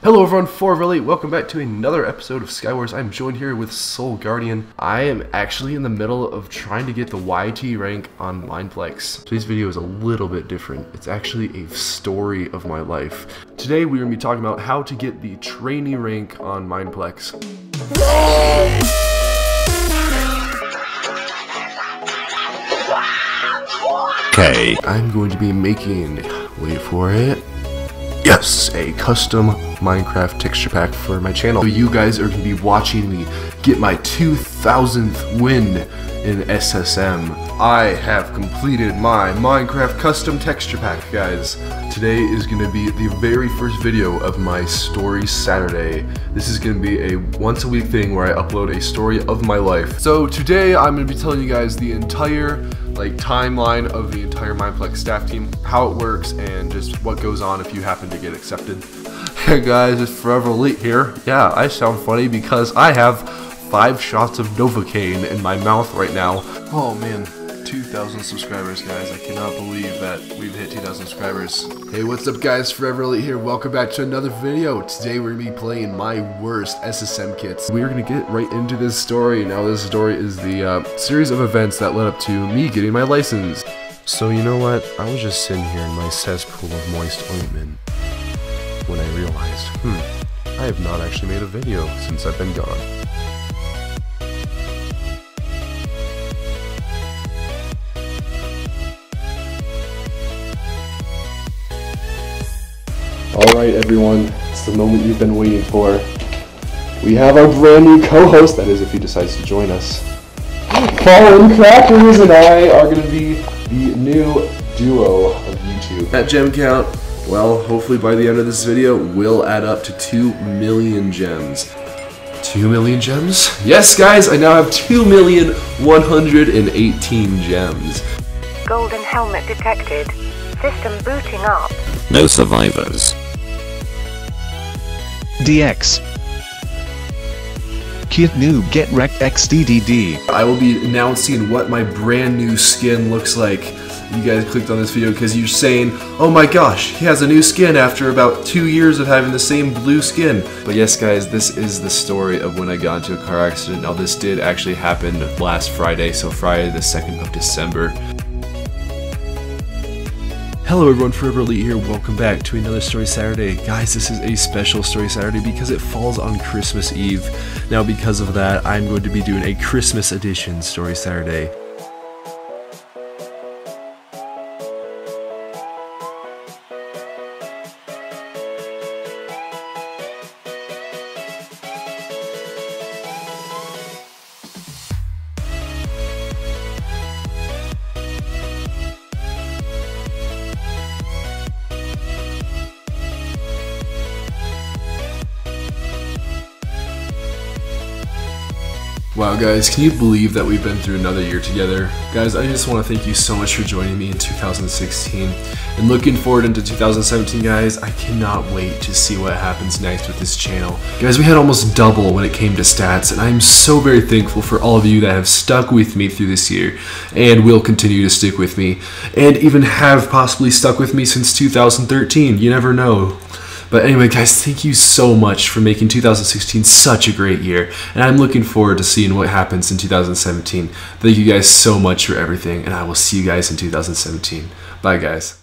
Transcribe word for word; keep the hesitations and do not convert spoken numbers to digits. Hello everyone, ForeverElite, welcome back to another episode of Skywars. I'm joined here with Soul Guardian. I am actually in the middle of trying to get the Y T rank on Mineplex. Today's video is a little bit different. It's actually a story of my life. Today we're going to be talking about how to get the trainee rank on Mineplex. Okay. I'm going to be making, wait for it, yes, a custom Minecraft texture pack for my channel. So you guys are going to be watching me get my two thousandth win in S S M. I have completed my Minecraft custom texture pack, guys. Today is going to be the very first video of my Story Saturday. This is going to be a once a week thing where I upload a story of my life. So today I'm going to be telling you guys the entire like timeline of the entire Mineplex staff team, how it works, and just what goes on if you happen to get accepted. Hey guys, it's ForeverElite here. Yeah, I sound funny because I have five shots of Novocaine in my mouth right now. Oh man, two thousand subscribers, guys. I cannot believe that we've hit two thousand subscribers. Hey, what's up guys, ForeverElite here. Welcome back to another video. Today we're gonna be playing my worst S S M kits. We're gonna get right into this story. Now this story is the uh, series of events that led up to me getting my license. So you know what? I was just sitting here in my cesspool of moist ointment when I realized, hmm, I have not actually made a video since I've been gone. Alright everyone, it's the moment you've been waiting for. We have our brand new co-host, that is if he decides to join us. FallenCrackers and I are going to be the new duo of YouTube. That gem count, well, hopefully by the end of this video, we'll add up to two million gems. two million gems? Yes guys, I now have two million one hundred eighteen gems. Golden helmet detected. System booting up. No survivors. D X Kid Noob Get Wrecked X D D D. I will be announcing what my brand new skin looks like. You guys clicked on this video because you're saying, oh my gosh, he has a new skin after about two years of having the same blue skin. But yes guys, this is the story of when I got into a car accident. Now this did actually happen last Friday, so Friday the second of December. Hello everyone, ForeverElite here, welcome back to another Story Saturday. Guys, this is a special Story Saturday because it falls on Christmas Eve. Now because of that, I'm going to be doing a Christmas edition Story Saturday. Wow guys, can you believe that we've been through another year together? Guys, I just want to thank you so much for joining me in two thousand sixteen. And looking forward into two thousand seventeen guys, I cannot wait to see what happens next with this channel. Guys, we had almost double when it came to stats, and I'm so very thankful for all of you that have stuck with me through this year, and will continue to stick with me, and even have possibly stuck with me since two thousand thirteen, you never know. But anyway guys, thank you so much for making two thousand sixteen such a great year, and I'm looking forward to seeing what happens in two thousand seventeen. Thank you guys so much for everything, and I will see you guys in two thousand seventeen. Bye guys.